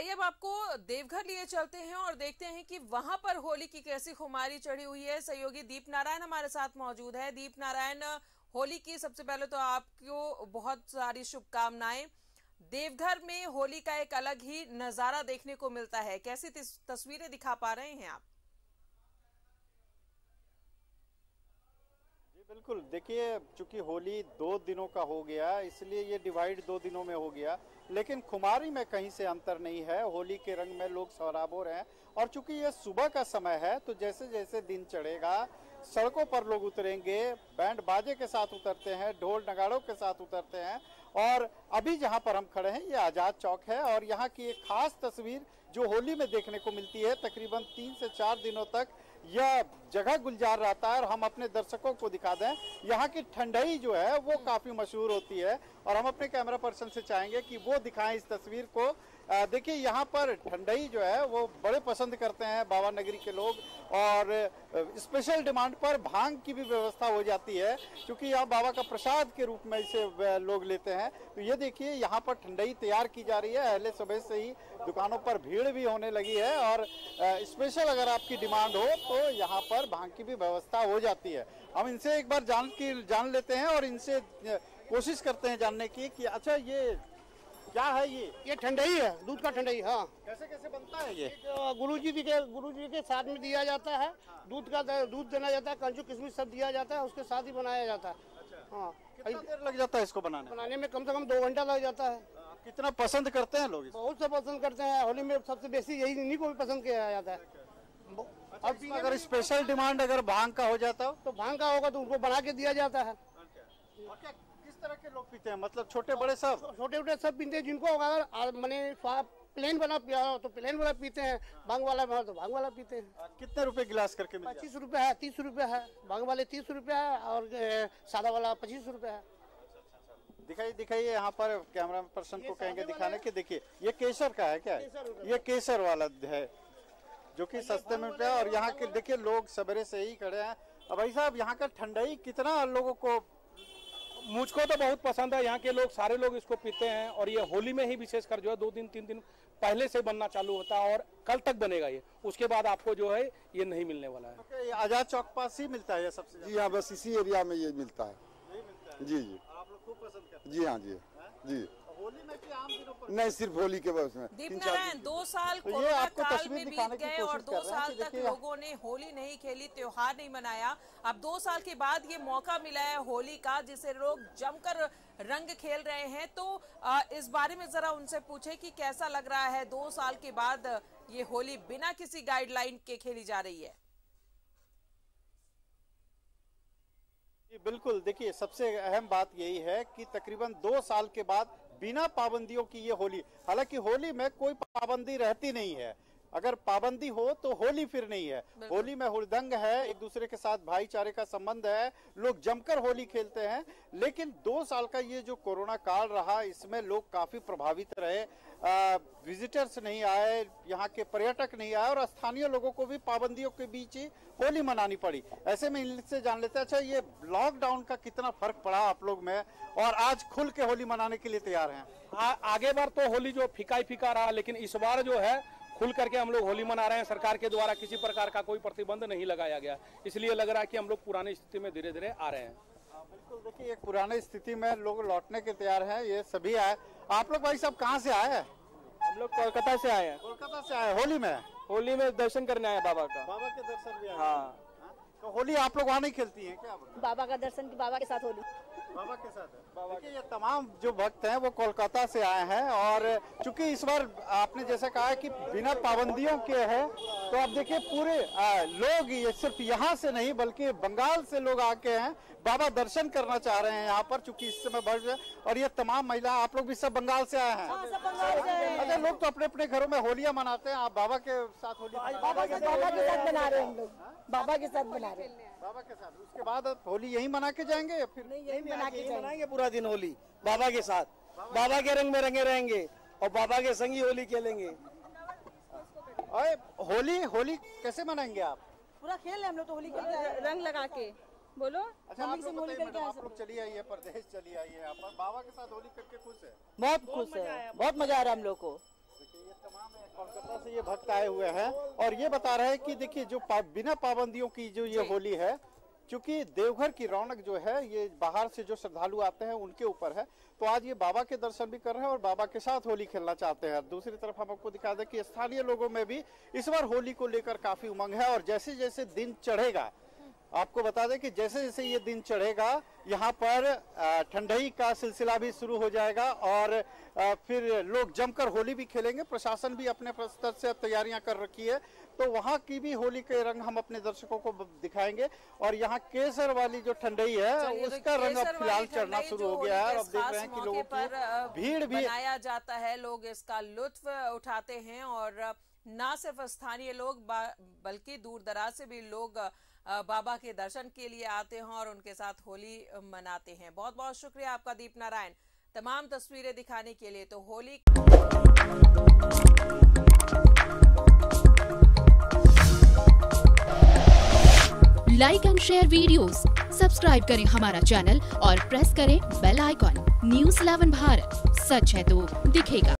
आइए अब आपको देवघर लिए चलते हैं और देखते हैं कि वहां पर होली की कैसी खुमारी चढ़ी हुई है। सहयोगी दीप नारायण हमारे साथ मौजूद है। दीप नारायण, होली की सबसे पहले तो आपको बहुत सारी शुभकामनाएं। देवघर में होली का एक अलग ही नजारा देखने को मिलता है, कैसी तस्वीरें दिखा पा रहे हैं आप? जी बिल्कुल, देखिए चूंकि होली 2 दिनों का हो गया इसलिए ये डिवाइड 2 दिनों में हो गया, लेकिन खुमारी में कहीं से अंतर नहीं है। होली के रंग में लोग सराबोर हो रहे हैं और चूंकि ये सुबह का समय है तो जैसे जैसे दिन चढ़ेगा सड़कों पर लोग उतरेंगे, बैंड बाजे के साथ उतरते हैं, ढोल नगाड़ों के साथ उतरते हैं। और अभी जहां पर हम खड़े हैं ये आजाद चौक है और यहाँ की एक खास तस्वीर जो होली में देखने को मिलती है, तकरीबन 3 से 4 दिनों तक यह जगह गुलजार रहता है। और हम अपने दर्शकों को दिखा दें, यहाँ की ठंडाई जो है वो काफ़ी मशहूर होती है और हम अपने कैमरा पर्सन से चाहेंगे कि वो दिखाएं इस तस्वीर को। देखिए यहाँ पर ठंडाई जो है वो बड़े पसंद करते हैं बाबा नगरी के लोग और स्पेशल डिमांड पर भांग की भी व्यवस्था हो जाती है क्योंकि यहाँ बाबा का प्रसाद के रूप में इसे लोग लेते हैं। तो ये देखिए यहाँ पर ठंडाई तैयार की जा रही है, अहले सुबह से ही दुकानों पर भीड़ भी होने लगी है और स्पेशल अगर आपकी डिमांड हो तो यहाँ पर भांग की भी व्यवस्था हो जाती है। हम इनसे एक बार जान लेते हैं और इनसे कोशिश करते हैं जानने की कि अच्छा ये क्या है। ये ठंडाई है, दूध का ठंडाई। हाँ, कैसे बनता है ये? गुरुजी के साथ में दिया जाता है। हाँ। दूध देना जाता है, काजू किशमिश सब दिया जाता है, उसके साथ ही बनाया जाता है। अच्छा। हाँ, कितना देर लग जाता है इसको बनाने में? कम से कम 2 घंटा लग जाता है। कितना पसंद करते हैं लोग? बहुत से पसंद करते हैं, होली में सबसे बेसी यही इन्हीं को भी पसंद किया जाता है। अब अगर स्पेशल डिमांड अगर भांग का हो जाता हो तो भांग का होगा तो उनको बना के दिया जाता है। किस तरह के लोग पीते हैं, मतलब छोटे बड़े सब? छोटे छोटे सब पीते हैं, जिनको अगर मैंने प्लेन वाला पिया तो प्लेन वाला पीते हैं, भांग वाला पिया तो भांग वाला पीते हैं। कितने रुपए गिलास करके? 25 रुपए है, 30 रुपए है भांग वाले, 30 रुपए है और सादा वाला 25 रुपए है। दिखाइए यहाँ पर कैमरा पर्सन को कहेंगे दिखाने के। देखिए ये केसर का है क्या? ये केसर वाला है जो कि सस्ते में मिलता है और यहाँ के देखिए लोग सवेरे से ही खड़े हैं। और भाई साहब यहाँ का ठंडाई कितना लोगों को? मुझको तो बहुत पसंद है, यहाँ के लोग सारे लोग इसको पीते हैं और ये होली में ही विशेषकर जो है 2-3 दिन पहले से बनना चालू होता है और कल तक बनेगा ये, उसके बाद आपको जो है ये नहीं मिलने वाला है। okay, आजाद चौक पास ही मिलता है ये सबसे? जी हाँ, बस इसी एरिया में ये मिलता है। जी आप लोग खूब पसंद करते हैं? जी हाँ जी। होली में कि आम दिनों पर? नहीं, सिर्फ होली के बाद में। दीप नारायण, 2 साल कोरोना काल में बीत गए और 2 साल तक लोगों ने होली नहीं खेली, त्योहार नहीं मनाया। अब 2 साल के बाद ये मौका मिला है होली का, जिसे लोग जमकर रंग खेल रहे हैं। तो इस बारे में जरा उनसे पूछे कि कैसा लग रहा है 2 साल के बाद ये होली बिना किसी गाइडलाइन के खेली जा रही है। बिल्कुल, देखिए सबसे अहम बात यही है कि तकरीबन 2 साल के बाद बिना पाबंदियों की ये होली, हालांकि होली में कोई पाबंदी रहती नहीं है, अगर पाबंदी हो तो होली फिर नहीं है। होली में हुड़दंग है, एक दूसरे के साथ भाईचारे का संबंध है, लोग जमकर होली खेलते हैं। लेकिन 2 साल का ये जो कोरोना काल रहा इसमें लोग काफी प्रभावित रहे, विजिटर्स नहीं आए, यहाँ के पर्यटक नहीं आए और स्थानीय लोगों को भी पाबंदियों के बीच ही होली मनानी पड़ी। ऐसे में इनसे जान लेते हैं, अच्छा ये लॉकडाउन का कितना फर्क पड़ा आप लोग में और आज खुल के होली मनाने के लिए तैयार हैं? आगे बार तो होली जो फीका ही फीका रहा, लेकिन इस बार जो है खुल करके हम लोग होली मना रहे हैं। सरकार के द्वारा किसी प्रकार का कोई प्रतिबंध नहीं लगाया गया, इसलिए लग रहा है कि हम लोग पुरानी स्थिति में धीरे धीरे आ रहे हैं। बिल्कुल, देखिए एक पुराने स्थिति में लोग लौटने के तैयार हैं। ये सभी आए। आप लोग भाई साहब कहाँ से आए हैं? हम लोग कोलकाता से आए हैं। कोलकाता से आए होली में? होली में दर्शन करने आए बाबा का। बाबा के दर्शन भी आए? हाँ। तो होली आप लोग वहाँ नहीं खेलती है क्या? बाबा का दर्शन की बाबा के साथ होली, बाबा के साथ है। बाबा के ये तमाम जो भक्त हैं वो कोलकाता से आए हैं और चूंकि इस बार आपने जैसा कहा है कि बिना पाबंदियों के है तो आप देखिए पूरे लोग ये सिर्फ यहाँ से नहीं बल्कि बंगाल से लोग आके हैं, बाबा दर्शन करना चाह रहे हैं यहाँ पर चूंकि इस समय बढ़ रहे। और ये तमाम महिला, आप लोग भी सब बंगाल से आए हैं? अच्छा, लोग तो अपने अपने घरों में होलियाँ मनाते हैं, आप बाबा के साथ होली? बाबा के साथ मना रहे हैं लोग, बाबा के साथ मना रहे हैं। बाबा के साथ उसके बाद होली यही मना के जाएंगे या फिर यही मनाएंगे पूरा दिन होली बाबा के साथ? बाबा के रंग में रंगे रहेंगे और बाबा के संगी होली खेलेंगे। अरे होली कैसे मनाएंगे आप? पूरा खेल हम लोग तो होली के रंग लगा के। बोलो अच्छा, आप लोग चलिए आइए, प्रदेश चलिए आइए, बाबा के साथ होली करके खुश है? बहुत खुश है, बहुत मजा आ रहा है हम लोग को। कोलकाता से ये भक्त आए हुए हैं और ये बता रहे हैं कि देखिए जो बिना पाबंदियों की जो ये होली है, क्योंकि देवघर की रौनक जो है ये बाहर से जो श्रद्धालु आते हैं उनके ऊपर है। तो आज ये बाबा के दर्शन भी कर रहे हैं और बाबा के साथ होली खेलना चाहते हैं। दूसरी तरफ हम आपको दिखा दें कि स्थानीय लोगों में भी इस बार होली को लेकर काफी उमंग है और जैसे जैसे दिन चढ़ेगा, आपको बता दें कि जैसे जैसे ये दिन चढ़ेगा यहाँ पर ठंडई का सिलसिला भी शुरू हो जाएगा और फिर लोग जमकर होली भी खेलेंगे। प्रशासन भी अपने स्तर से तैयारियां कर रखी है, तो वहाँ की भी होली के रंग हम अपने दर्शकों को दिखाएंगे। और यहाँ केसर वाली जो ठंडई है उसका रंग अब फिलहाल चढ़ना शुरू हो गया है और अब देख रहे हैं कि लोगों की भीड़ भी मनाया जाता है, लोग इसका लुत्फ उठाते हैं और ना सिर्फ स्थानीय लोग बल्कि दूर दराज से भी लोग बाबा के दर्शन के लिए आते हैं और उनके साथ होली मनाते हैं। बहुत बहुत शुक्रिया आपका दीप नारायण तमाम तस्वीरें दिखाने के लिए। तो होली like and share videos, subscribe करें हमारा चैनल और प्रेस करें बेल आइकॉन। न्यूज़ 11 भारत, सच है तो दिखेगा।